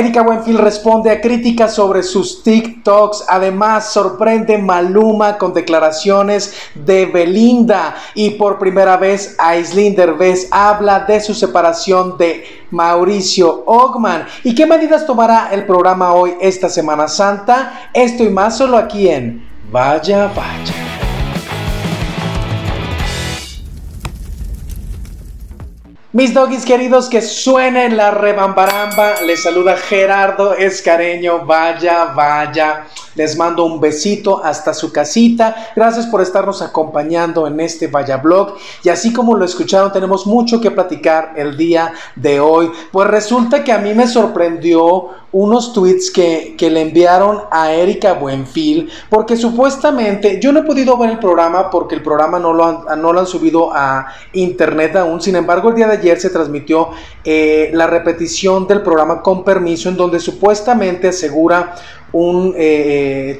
Érika Buenfil responde a críticas sobre sus TikToks. Además, sorprende Maluma con declaraciones de Belinda. Y por primera vez, Aislinn Derbez habla de su separación de Mauricio Ochmann. ¿Y qué medidas tomará el programa Hoy esta Semana Santa? Esto y más solo aquí en Vaya Vaya. Mis doggies queridos, que suenen la rebambaramba, les saluda Gerardo Escareño, vaya, vaya, les mando un besito hasta su casita, gracias por estarnos acompañando en este Vaya Blog, y así como lo escucharon, tenemos mucho que platicar el día de hoy. Pues resulta que a mí me sorprendió unos tweets que le enviaron a Érika Buenfil, porque supuestamente, yo no he podido ver el programa porque el programa no lo han subido a internet aún. Sin embargo, el día de ayer se transmitió la repetición del programa Con Permiso, en donde supuestamente asegura un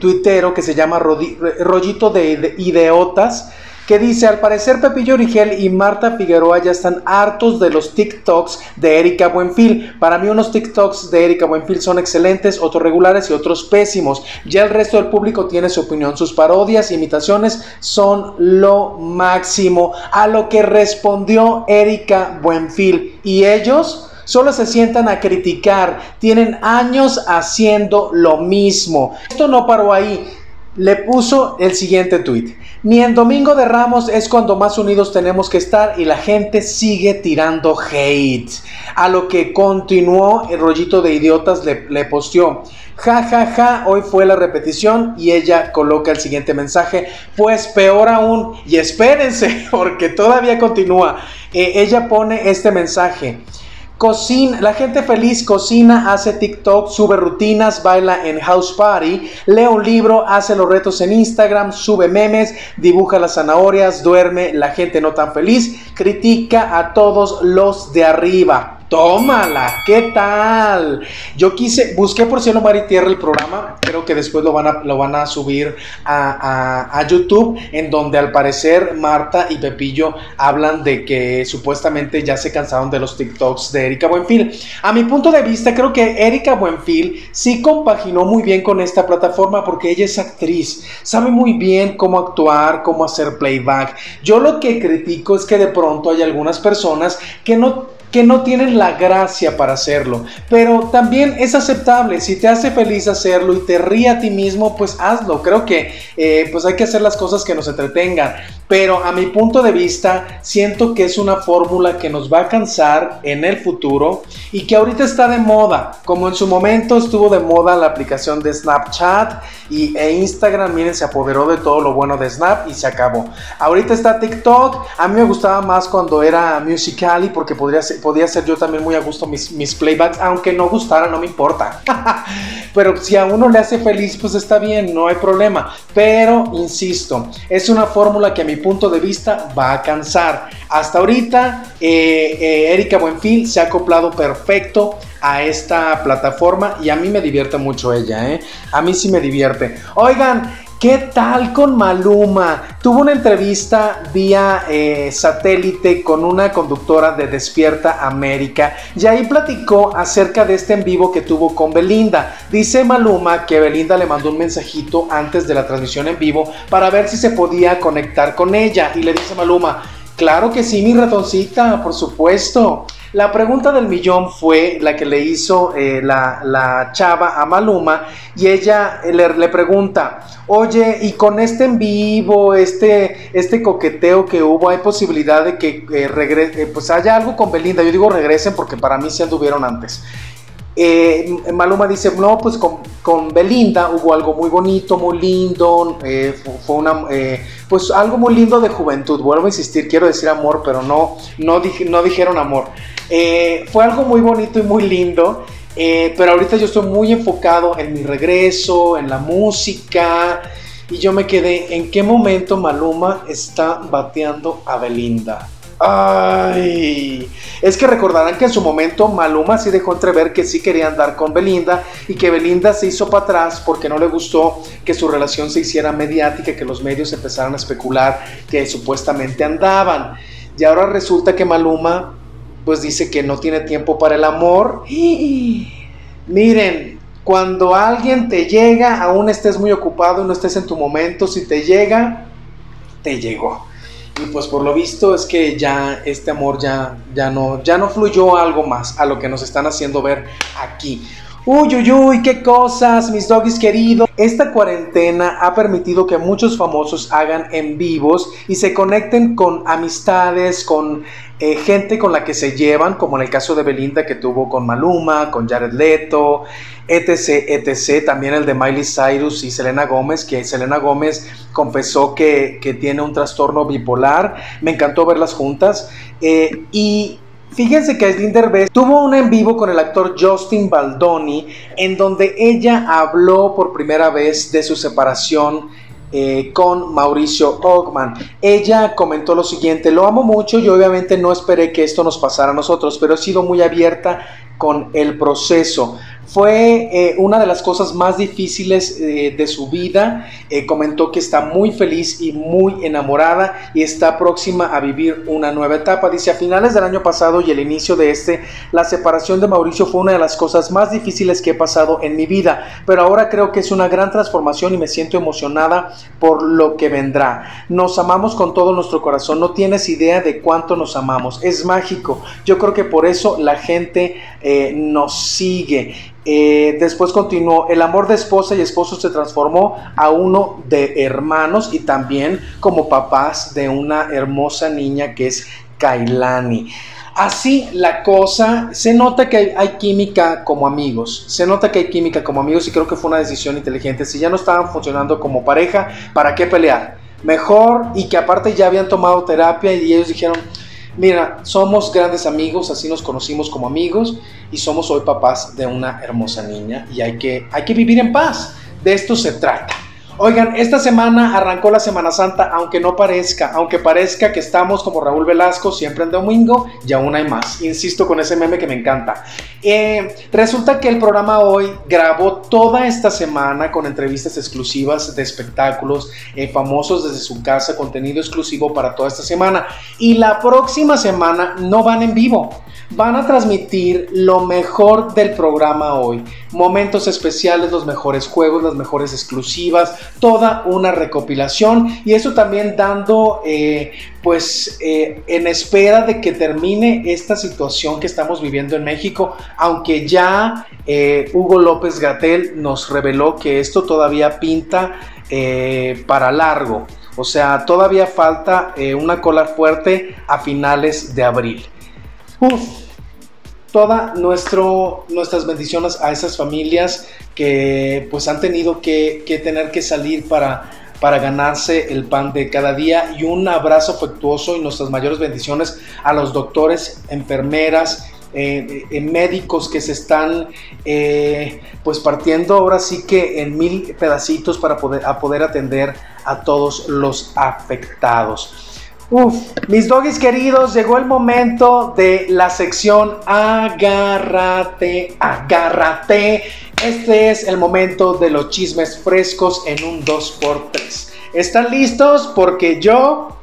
tuitero que se llama Rollito de Ideotas, que dice: al parecer Pepillo Origel y Marta Figueroa ya están hartos de los TikToks de Érika Buenfil. Para mí unos TikToks de Érika Buenfil son excelentes, otros regulares y otros pésimos. Ya el resto del público tiene su opinión, sus parodias e imitaciones son lo máximo. A lo que respondió Érika Buenfil: y ellos solo se sientan a criticar, tienen años haciendo lo mismo. Esto no paró ahí. Le puso el siguiente tuit: ni en Domingo de Ramos es cuando más unidos tenemos que estar y la gente sigue tirando hate. A lo que continuó el Rollito de Idiotas, le posteó: ja, ja, ja, hoy fue la repetición. Y ella coloca el siguiente mensaje: pues peor aún, y espérense porque todavía continúa. Ella pone este mensaje: cocina, la gente feliz cocina, hace TikTok, sube rutinas, baila en house party, lee un libro, hace los retos en Instagram, sube memes, dibuja las zanahorias, duerme. La gente no tan feliz critica a todos los de arriba. Tómala, ¿qué tal? Yo busqué por cielo, mar y tierra el programa. Creo que después lo van a subir a YouTube, en donde al parecer Marta y Pepillo hablan de que supuestamente ya se cansaron de los TikToks de Érika Buenfil. A mi punto de vista, creo que Érika Buenfil sí compaginó muy bien con esta plataforma, porque ella es actriz, sabe muy bien cómo actuar, cómo hacer playback. Yo lo que critico es que de pronto hay algunas personas que no tienen la gracia para hacerlo, pero también es aceptable. Si te hace feliz hacerlo y te ríe a ti mismo, pues hazlo. Creo que pues hay que hacer las cosas que nos entretengan, pero a mi punto de vista siento que es una fórmula que nos va a cansar en el futuro y que ahorita está de moda, como en su momento estuvo de moda la aplicación de Snapchat e Instagram. Miren, se apoderó de todo lo bueno de Snap y se acabó. Ahorita está TikTok. A mí me gustaba más cuando era Musical.ly, porque podía hacer yo también muy a gusto mis playbacks, aunque no gustara, no me importa. Pero si a uno le hace feliz, pues está bien, no hay problema. Pero insisto, es una fórmula que a mi punto de vista va a cansar. Hasta ahorita Érika Buenfil se ha acoplado perfecto a esta plataforma y a mí me divierte mucho ella, A mí sí me divierte. Oigan, ¿qué tal con Maluma? Tuvo una entrevista vía satélite con una conductora de Despierta América y ahí platicó acerca de este en vivo que tuvo con Belinda. Dice Maluma que Belinda le mandó un mensajito antes de la transmisión en vivo para ver si se podía conectar con ella, y le dice Maluma: claro que sí, mi ratoncita, por supuesto. La pregunta del millón fue la que le hizo la chava a Maluma, y ella le pregunta: oye, y con este en vivo, este coqueteo que hubo, ¿hay posibilidad de que pues haya algo con Belinda? Yo digo regresen, porque para mí se anduvieron antes. Maluma dice: no, pues con Belinda hubo algo muy bonito, muy lindo, pues algo muy lindo de juventud. Vuelvo a insistir, quiero decir amor, pero no dijeron amor. Fue algo muy bonito y muy lindo, pero ahorita yo estoy muy enfocado en mi regreso, en la música. Y yo me quedé: ¿en qué momento Maluma está bateando a Belinda? Ay, es que recordarán que en su momento Maluma sí dejó entrever que sí quería andar con Belinda y que Belinda se hizo para atrás porque no le gustó que su relación se hiciera mediática, que los medios empezaran a especular que supuestamente andaban. Y ahora resulta que Maluma pues dice que no tiene tiempo para el amor. Miren, cuando alguien te llega, aún estés muy ocupado y no estés en tu momento, si te llega, te llegó. Y pues por lo visto es que ya este amor ya no fluyó algo más a lo que nos están haciendo ver aquí. Uy, uy, uy, qué cosas, mis doggies queridos. Esta cuarentena ha permitido que muchos famosos hagan en vivos y se conecten con amistades, con gente con la que se llevan, como en el caso de Belinda que tuvo con Maluma, con Jared Leto, etc, etc. También el de Miley Cyrus y Selena Gómez, que Selena Gómez confesó que tiene un trastorno bipolar. Me encantó verlas juntas. Y fíjense que Aislinn Derbez tuvo un en vivo con el actor Justin Baldoni, en donde ella habló por primera vez de su separación con Mauricio Ochmann. Ella comentó lo siguiente: lo amo mucho y obviamente no esperé que esto nos pasara a nosotros, pero he sido muy abierta con el proceso. Fue una de las cosas más difíciles de su vida. Comentó que está muy feliz y muy enamorada y está próxima a vivir una nueva etapa. Dice: a finales del año pasado y el inicio de este, la separación de Mauricio fue una de las cosas más difíciles que he pasado en mi vida, pero ahora creo que es una gran transformación y me siento emocionada por lo que vendrá. Nos amamos con todo nuestro corazón, no tienes idea de cuánto nos amamos, es mágico. Yo creo que por eso la gente nos sigue. Después continuó: el amor de esposa y esposo se transformó a uno de hermanos y también como papás de una hermosa niña que es Kailani. Así la cosa, se nota que hay química como amigos, se nota que hay química como amigos y creo que fue una decisión inteligente. Si ya no estaban funcionando como pareja, ¿para qué pelear? Mejor. Y que aparte ya habían tomado terapia y ellos dijeron: mira, somos grandes amigos, así nos conocimos como amigos y somos hoy papás de una hermosa niña y hay que vivir en paz. De esto se trata. Oigan, esta semana arrancó la Semana Santa, aunque no parezca, aunque parezca que estamos como Raúl Velasco, siempre el domingo y aún hay más. Insisto con ese meme que me encanta. Resulta que el programa Hoy grabó toda esta semana con entrevistas exclusivas de espectáculos, famosos desde su casa, contenido exclusivo para toda esta semana. Y la próxima semana no van en vivo, van a transmitir lo mejor del programa Hoy. Momentos especiales, los mejores juegos, las mejores exclusivas, toda una recopilación. Y eso también dando en espera de que termine esta situación que estamos viviendo en México, aunque ya Hugo López-Gatell nos reveló que esto todavía pinta para largo. O sea, todavía falta una cola fuerte a finales de abril. Uf, todas nuestras bendiciones a esas familias que pues han tenido que tener que salir para ganarse el pan de cada día, y un abrazo afectuoso y nuestras mayores bendiciones a los doctores, enfermeras, médicos que se están partiendo ahora sí que en mil pedacitos para poder atender a todos los afectados. Uf, mis doggies queridos, llegó el momento de la sección Agárrate, Agárrate. Este es el momento de los chismes frescos en un 2x3. ¿Están listos? Porque yo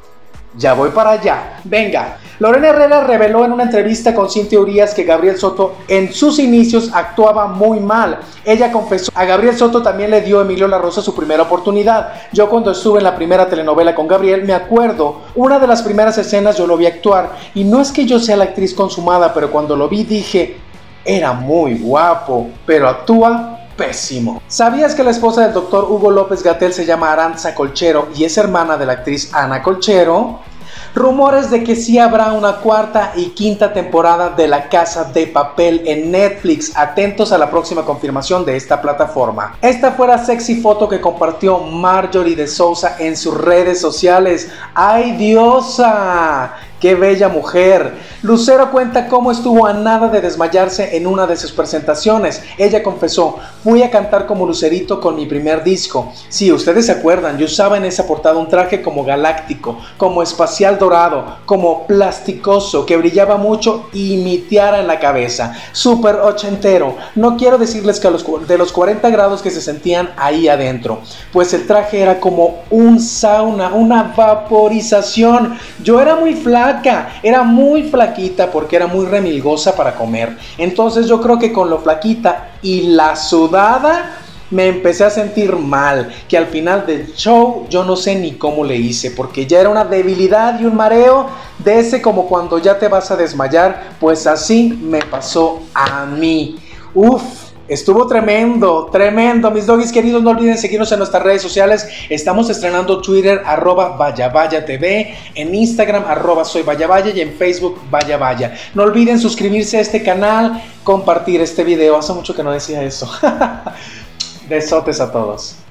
ya voy para allá. Venga. Lorena Herrera reveló en una entrevista con Cintia Urías que Gabriel Soto en sus inicios actuaba muy mal. Ella confesó: a Gabriel Soto también le dio Emilio La Rosa su primera oportunidad. Yo cuando estuve en la primera telenovela con Gabriel, me acuerdo, una de las primeras escenas yo lo vi actuar. Y no es que yo sea la actriz consumada, pero cuando lo vi dije: era muy guapo, pero actúa pésimo. ¿Sabías que la esposa del doctor Hugo López-Gatell se llama Arantza Colchero y es hermana de la actriz Ana Colchero? Rumores de que sí habrá una cuarta y quinta temporada de La Casa de Papel en Netflix. Atentos a la próxima confirmación de esta plataforma. Esta fue la sexy foto que compartió Marjorie de Sousa en sus redes sociales. ¡Ay, diosa! ¡Qué bella mujer! Lucero cuenta cómo estuvo a nada de desmayarse en una de sus presentaciones. Ella confesó: fui a cantar como Lucerito con mi primer disco. Sí, ustedes se acuerdan, yo usaba en esa portada un traje como galáctico, como espacial dorado, como plasticoso, que brillaba mucho y mi tiara en la cabeza. Súper ochentero. No quiero decirles que de los 40 grados que se sentían ahí adentro, pues el traje era como un sauna, una vaporización. Yo era muy flaco flaca, era muy flaquita porque era muy remilgosa para comer. Entonces yo creo que con lo flaquita y la sudada me empecé a sentir mal, que al final del show yo no sé ni cómo le hice, porque ya era una debilidad y un mareo de ese como cuando ya te vas a desmayar, pues así me pasó a mí. Uf. Estuvo tremendo, tremendo. Mis doggies queridos, no olviden seguirnos en nuestras redes sociales. Estamos estrenando Twitter, @VayaVayaTV, en Instagram, @SoyVayaVaya y en Facebook, Vaya Vaya. No olviden suscribirse a este canal, compartir este video. Hace mucho que no decía eso. Besotes a todos.